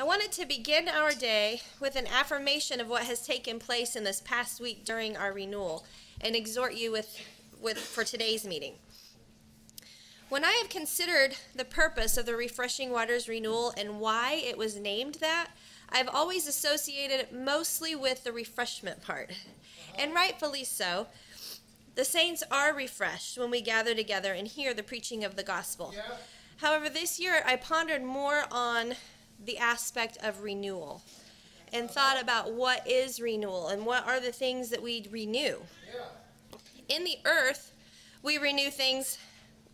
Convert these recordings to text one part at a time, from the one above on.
I wanted to begin our day with an affirmation of what has taken place in this past week during our renewal and exhort you for today's meeting. When I have considered the purpose of the Refreshing Waters Renewal and why it was named that, I've always associated it mostly with the refreshment part, and rightfully so. The saints are refreshed when we gather together and hear the preaching of the gospel. Yeah. However, this year I pondered more on the aspect of renewal and thought about what is renewal and what are the things that we renew. Yeah. In the earth, we renew things,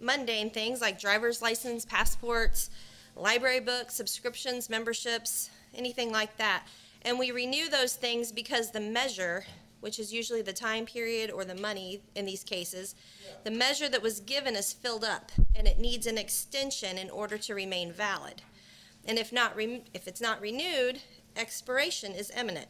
mundane things like driver's license, passports, library books, subscriptions, memberships, anything like that. And we renew those things because the measure, which is usually the time period or the money in these cases, the measure that was given is filled up and it needs an extension in order to remain valid. And if it's not renewed, expiration is imminent.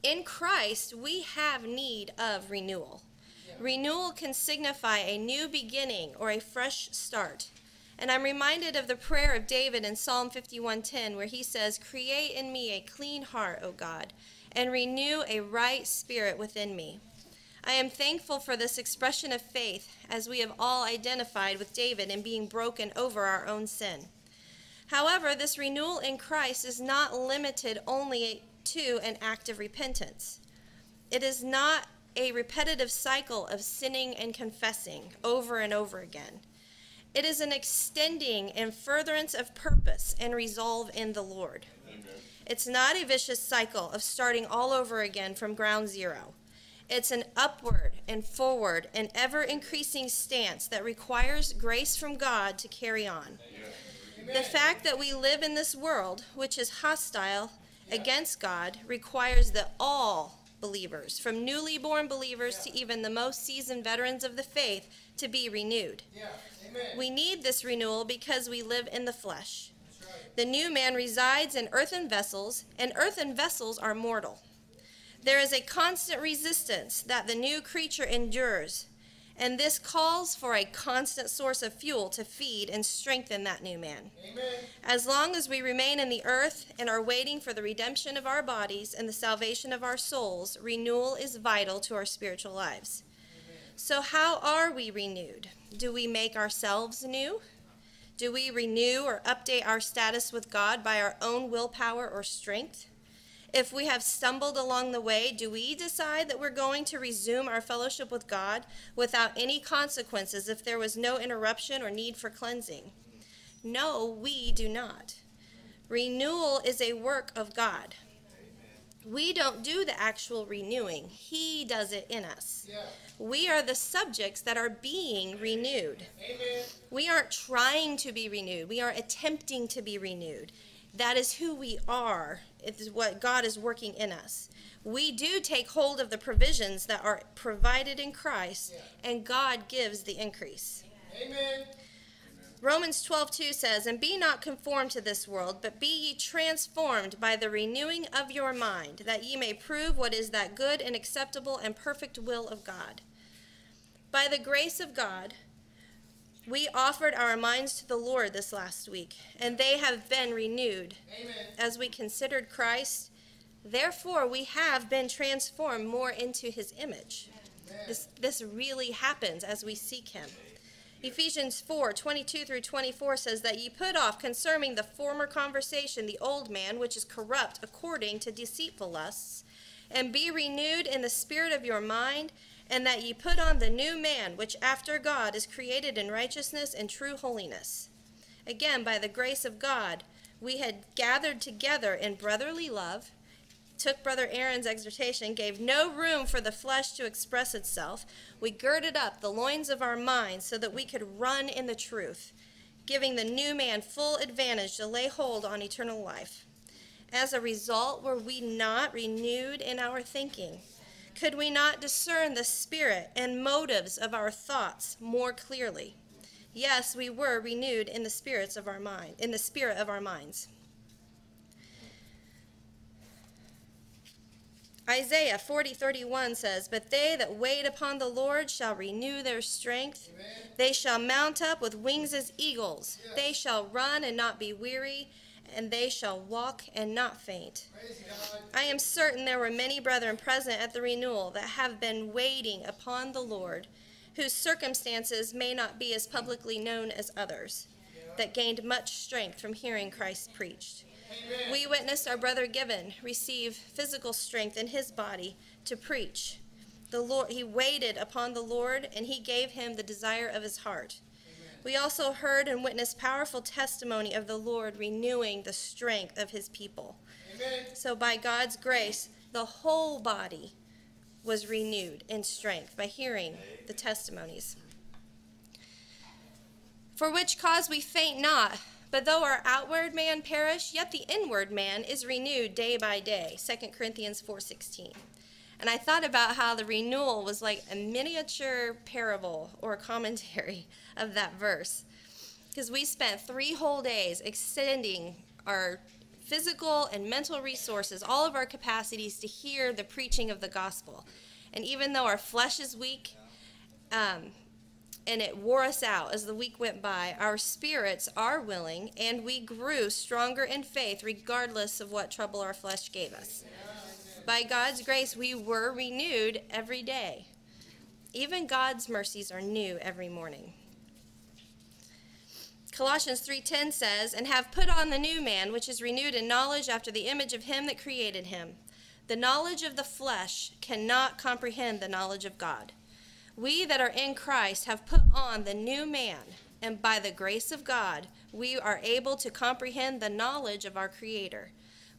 In Christ, we have need of renewal. Yeah. Renewal can signify a new beginning or a fresh start. And I'm reminded of the prayer of David in Psalm 51:10, where he says, "Create in me a clean heart, O God, and renew a right spirit within me." I am thankful for this expression of faith as we have all identified with David in being broken over our own sin. However, this renewal in Christ is not limited only to an act of repentance. It is not a repetitive cycle of sinning and confessing over and over again. It is an extending and furtherance of purpose and resolve in the Lord. Amen. It's not a vicious cycle of starting all over again from ground zero. It's an upward and forward and ever-increasing stance that requires grace from God to carry on. Amen. The fact that we live in this world, which is hostile against God, requires that all believers, from newly born believers to even the most seasoned veterans of the faith, to be renewed. Yeah. Amen. We need this renewal because we live in the flesh. The new man resides in earthen vessels, and earthen vessels are mortal. There is a constant resistance that the new creature endures, and this calls for a constant source of fuel to feed and strengthen that new man. Amen. As long as we remain in the earth and are waiting for the redemption of our bodies and the salvation of our souls, renewal is vital to our spiritual lives. Amen. So how are we renewed? Do we make ourselves new? Do we renew or update our status with God by our own willpower or strength? If we have stumbled along the way, do we decide that we're going to resume our fellowship with God without any consequences if there was no interruption or need for cleansing? No, we do not. Renewal is a work of God. We don't do the actual renewing. He does it in us. Yeah. We are the subjects that are being renewed. Amen. We aren't trying to be renewed. We are attempting to be renewed. That is who we are. It is what God is working in us. We do take hold of the provisions that are provided in Christ, and God gives the increase. Amen. Romans 12:2 says, "And be not conformed to this world, but be ye transformed by the renewing of your mind, that ye may prove what is that good and acceptable and perfect will of God." By the grace of God, we offered our minds to the Lord this last week, and they have been renewed. Amen. As we considered Christ, therefore we have been transformed more into his image. This really happens as we seek him. Ephesians 4:22-24 says that ye put off concerning the former conversation the old man, which is corrupt according to deceitful lusts, and be renewed in the spirit of your mind, and that ye put on the new man, which after God is created in righteousness and true holiness. Again, by the grace of God, we had gathered together in brotherly love, took Brother Aaron's exhortation, gave no room for the flesh to express itself. We girded up the loins of our minds so that we could run in the truth, giving the new man full advantage to lay hold on eternal life. As a result, were we not renewed in our thinking? Could we not discern the spirit and motives of our thoughts more clearly? Yes, we were renewed in the spirits of our mind, in the spirit of our minds. Isaiah 40:31 says, "But they that wait upon the Lord shall renew their strength. Amen. They shall mount up with wings as eagles. Yes. They shall run and not be weary, and they shall walk and not faint. I am certain there were many brethren present at the renewal that have been waiting upon the Lord, whose circumstances may not be as publicly known as others, that gained much strength from hearing Christ preached. Amen. We witnessed our brother Gibbon receive physical strength in his body to preach. The Lord, he waited upon the Lord, and he gave him the desire of his heart. Amen. We also heard and witnessed powerful testimony of the Lord renewing the strength of his people. Amen. So by God's grace, the whole body was renewed in strength by hearing the testimonies. For which cause we faint not, but though our outward man perish, yet the inward man is renewed day by day. 2 Corinthians 4:16. And I thought about how the renewal was like a miniature parable or commentary of that verse, because we spent 3 whole days extending our physical and mental resources, all of our capacities, to hear the preaching of the gospel. And even though our flesh is weak, and it wore us out as the week went by, our spirits are willing, and we grew stronger in faith regardless of what trouble our flesh gave us. By God's grace, we were renewed every day. Even God's mercies are new every morning. Colossians 3:10 says, "And have put on the new man, which is renewed in knowledge after the image of him that created him. The knowledge of the flesh cannot comprehend the knowledge of God. We that are in Christ have put on the new man, and by the grace of God, we are able to comprehend the knowledge of our Creator.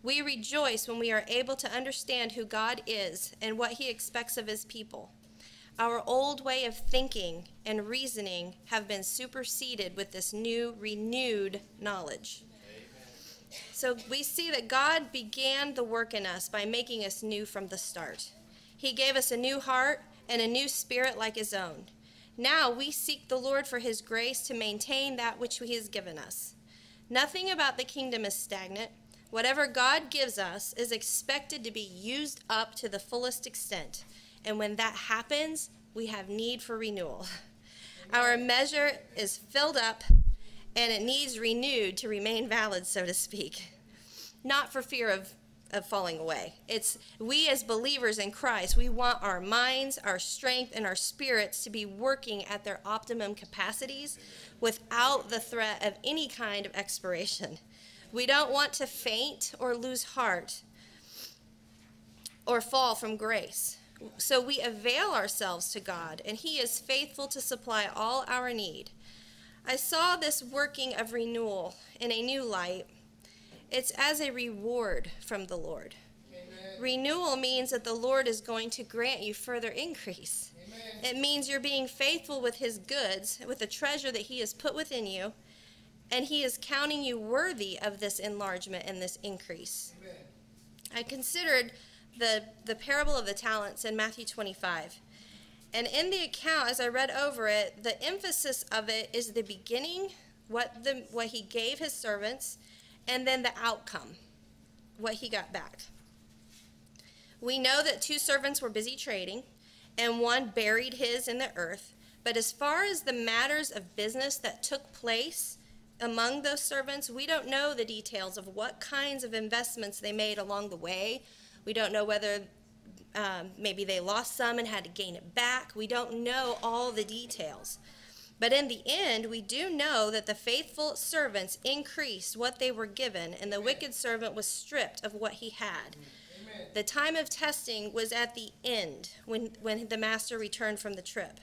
We rejoice when we are able to understand who God is and what he expects of his people. Our old way of thinking and reasoning have been superseded with this new, renewed knowledge." Amen. So we see that God began the work in us by making us new from the start. He gave us a new heart and a new spirit like his own. Now we seek the Lord for his grace to maintain that which he has given us. Nothing about the kingdom is stagnant. Whatever God gives us is expected to be used up to the fullest extent. And when that happens, we have need for renewal. Our measure is filled up, and it needs renewed to remain valid, so to speak. Not for fear of falling away. It's we as believers in Christ, we want our minds, our strength, and our spirits to be working at their optimum capacities without the threat of any kind of expiration. We don't want to faint or lose heart or fall from grace. So we avail ourselves to God, and he is faithful to supply all our need. I saw this working of renewal in a new light. It's as a reward from the Lord. Amen. Renewal means that the Lord is going to grant you further increase. Amen. It means you're being faithful with his goods, with the treasure that he has put within you, and he is counting you worthy of this enlargement and this increase. Amen. I considered the parable of the talents in Matthew 25. And in the account, as I read over it, the emphasis of it is the beginning, what he gave his servants, and then the outcome, what he got back. We know that 2 servants were busy trading, and one buried his in the earth. But as far as the matters of business that took place among those servants, we don't know the details of what kinds of investments they made along the way. We don't know whether maybe they lost some and had to gain it back. We don't know all the details. But in the end, we do know that the faithful servants increased what they were given, and the wicked servant was stripped of what he had. Amen. The time of testing was at the end, when the master returned from the trip.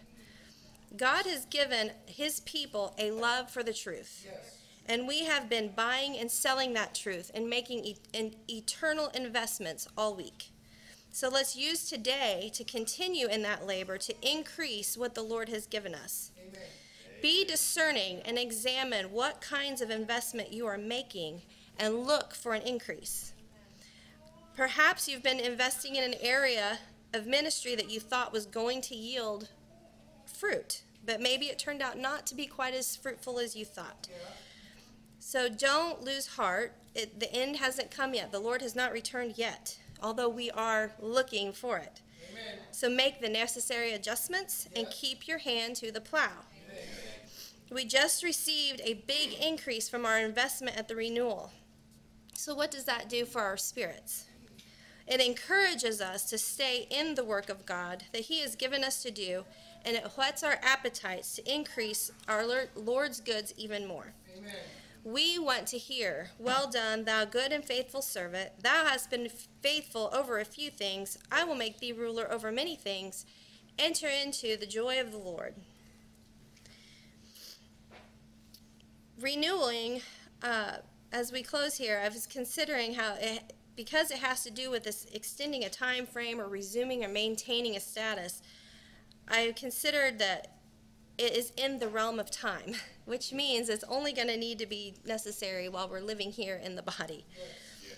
God has given his people a love for the truth. Yes. And we have been buying and selling that truth and making eternal investments all week. So let's use today to continue in that labor to increase what the Lord has given us. Amen. Be discerning and examine what kinds of investment you are making and look for an increase. Perhaps you've been investing in an area of ministry that you thought was going to yield fruit, but maybe it turned out not to be quite as fruitful as you thought. Yeah. So don't lose heart. The end hasn't come yet. The Lord has not returned yet, although we are looking for it. Amen. So make the necessary adjustments, yeah, and keep your hand to the plow. Amen. We just received a big increase from our investment at the renewal. So what does that do for our spirits? It encourages us to stay in the work of God that he has given us to do, and it whets our appetites to increase our Lord's goods even more. Amen. We want to hear, "Well done, thou good and faithful servant. Thou hast been faithful over a few things. I will make thee ruler over many things. Enter into the joy of the Lord." Renewing, as we close here, I was considering how it, because it has to do with this extending a time frame or resuming or maintaining a status, I considered that it is in the realm of time, which means it's only going to need to be necessary while we're living here in the body. Yeah.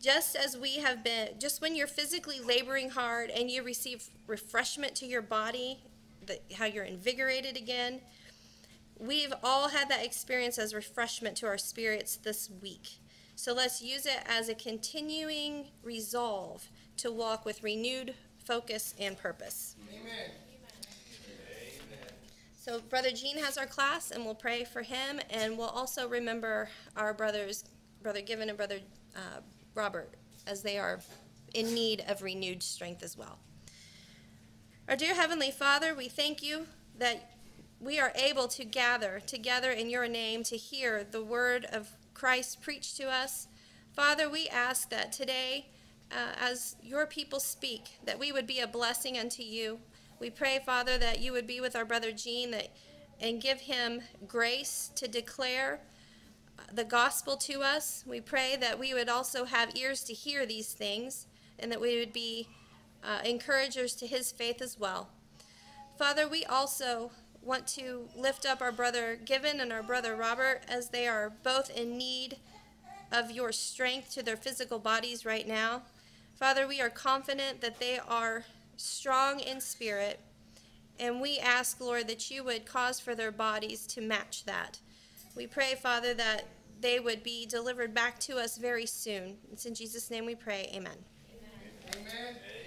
Just as we have been, just when you're physically laboring hard and you receive refreshment to your body, how you're invigorated again, we've all had that experience as refreshment to our spirits this week. So let's use it as a continuing resolve to walk with renewed focus and purpose. Amen. So Brother Gene has our class, and we'll pray for him, and we'll also remember our brothers, Brother Given and Brother Robert, as they are in need of renewed strength as well. Our dear Heavenly Father, we thank you that we are able to gather together in your name to hear the word of Christ preached to us. Father, we ask that today, as your people speak, that we would be a blessing unto you. We pray, Father, that you would be with our brother Gene and give him grace to declare the gospel to us. We pray that we would also have ears to hear these things, and that we would be encouragers to his faith as well. Father, we also want to lift up our brother Given and our brother Robert, as they are both in need of your strength to their physical bodies right now. Father, we are confident that they are strong in spirit, and we ask, Lord, that you would cause for their bodies to match that. We pray, Father, that they would be delivered back to us very soon. It's in Jesus' name we pray. Amen. Amen. Amen.